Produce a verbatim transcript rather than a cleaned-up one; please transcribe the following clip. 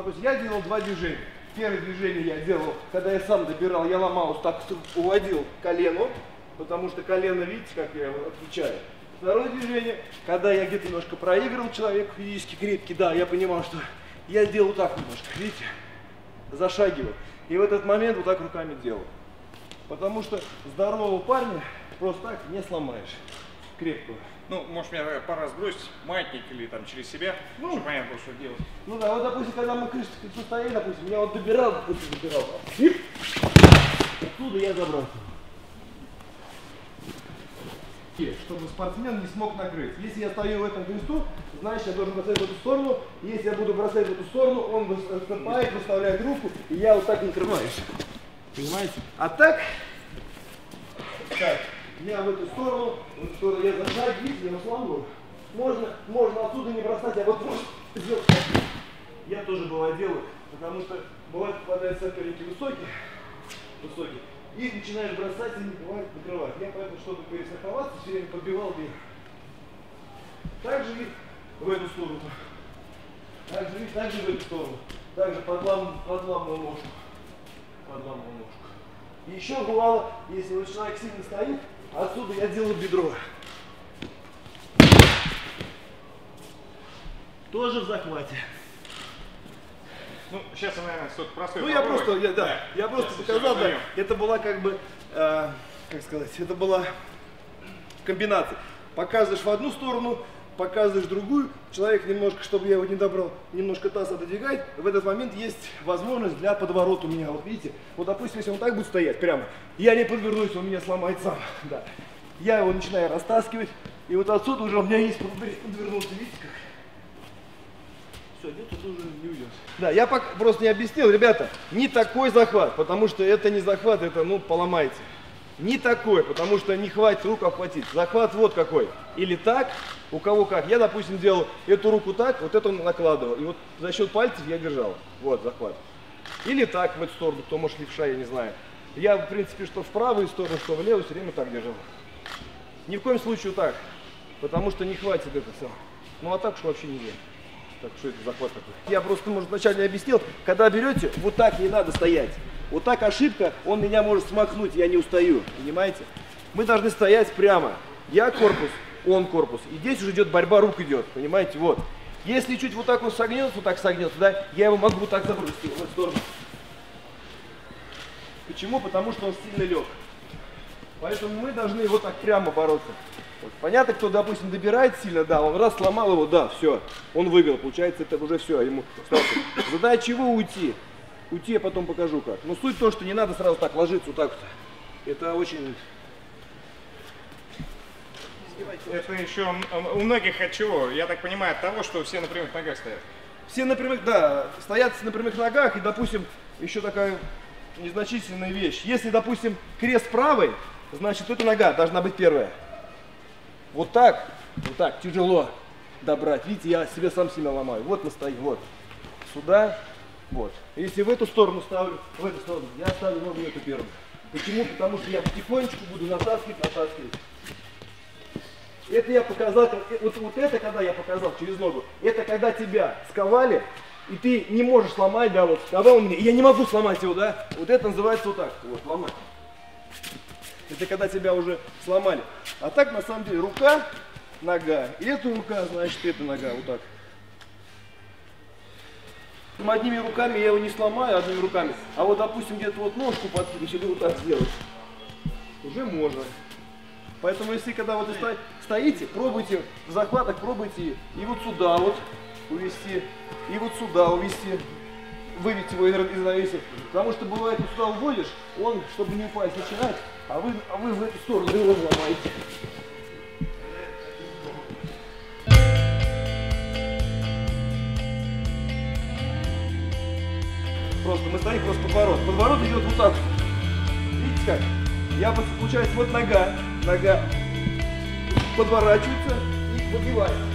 допустим, я делал два движения. Первое движение я делал, когда я сам добирал, я ломался, так уводил колено, потому что колено, видите, как я отвечаю. Второе движение, когда я где-то немножко проигрывал человеку физически крепкий, да, я понимал, что я делал так немножко, видите, зашагиваю. И в этот момент вот так руками делал. Потому что здорового парня просто так не сломаешь. Крепкую. Ну, может, меня пора сбросить, маятник или там через себя, ну, чтобы понятно, что делать. Ну да, вот, допустим, когда мы крышки стояли, допустим, я вот добирал, допустим, добирал. И оттуда я забрался. Чтобы спортсмен не смог накрыть. Если я стою в этом кресту, значит, я должен бросать в эту сторону. Если я буду бросать в эту сторону, он выступает, выставляет руку, и я вот так накрываюсь. Понимаете? А так, так. Я в эту сторону, в эту сторону я зажать, видите, я сломаю. Можно, можно отсюда не бросать, а вот можно сделать. Я тоже бывает делаю, потому что бывает попадают соперники высокие, высокие, и начинаешь бросать, и не бывает накрывать. Я поэтому, чтобы перестраховаться, все время подбивал дверь. Также вид в эту сторону. Также вид, также в эту сторону. Также подлам, подламываю ножку. Подламываю ножку. И еще бывало, если вот человек сильно стоит, отсюда я делаю бедро. Тоже в захвате. Ну, сейчас, наверное, что-то простое. Ну, я просто, я, да, да. я просто сейчас показал, да, это была как бы, э, как сказать, это была комбинация. Показываешь в одну сторону, показываешь другую, человек немножко, чтобы я его не добрал, немножко таз отодвигает, в этот момент есть возможность для подворота у меня. Вот видите, вот допустим, если он так будет стоять прямо, я не подвернусь, он меня сломает сам. Да. Я его начинаю растаскивать, и вот отсюда уже у меня есть подвернуться, видите как? Все, где-то уже не уйдет. Да, я пока просто не объяснил, ребята, не такой захват, потому что это не захват, это, ну, поломайте. Не такой, потому что не хватит рук обхватить. Захват вот какой. Или так, у кого как. Я, допустим, делал эту руку так, вот эту накладывал. И вот за счет пальцев я держал. Вот захват. Или так в эту сторону, кто может левша, я не знаю. Я, в принципе, что в правую сторону, что в левую, все время так держал. Ни в коем случае так, потому что не хватит это все. Ну а так уж вообще нельзя. Так что это захват такой. Я просто, может, вначале объяснил, когда берете, вот так не надо стоять. Вот так ошибка, он меня может смахнуть, я не устаю, понимаете? Мы должны стоять прямо. Я корпус, он корпус. И здесь уже идет борьба, рук идет, понимаете? Вот. Если чуть вот так он согнется, вот так согнется, да, я его могу вот так забросить в эту сторону. Почему? Потому что он сильно лег. Поэтому мы должны вот так прямо бороться. Вот. Понятно, кто, допустим, добирает сильно, да, он раз сломал его, да, все, он выиграл. Получается, это уже все, ему ставка. Задача его уйти. Уйти я потом покажу как. Но суть в том, что не надо сразу так ложиться вот так вот. Это очень... Это еще у многих от чего? Я так понимаю, от того, что все на прямых ногах стоят. Все на прямых, да, стоят на прямых ногах. И, допустим, еще такая незначительная вещь. Если, допустим, крест правый, значит, эта нога должна быть первая. Вот так, вот так, тяжело добрать. Видите, я себе сам себя ломаю. Вот мы стоим, вот. Сюда. Вот. Если в эту сторону ставлю, в эту сторону, я ставлю ногу в эту первую. Почему? Потому что я потихонечку буду натаскивать, натаскивать. Это я показал, вот, вот это когда я показал через ногу, это когда тебя сковали, и ты не можешь сломать, да, вот сковал меня, и я не могу сломать его, да, вот это называется вот так, вот, ломать. Это когда тебя уже сломали. А так, на самом деле, рука, нога, и эта рука, значит, эта нога, вот так. Одними руками я его не сломаю, одними руками. А вот, допустим, где-то вот ножку подкинуть или вот так сделать, уже можно. Поэтому, если когда вот сто... стоите, пробуйте в захватах, пробуйте и вот сюда вот увести, и вот сюда увести, вывести его из навеса. Потому что бывает, вот сюда уводишь, он, чтобы не упасть, начинает, а вы, а вы в эту сторону его ломаете. Просто мы стоим просто подворот. Подворот идет вот так. Видите как? Я получается вот нога, нога подворачивается и подбивается.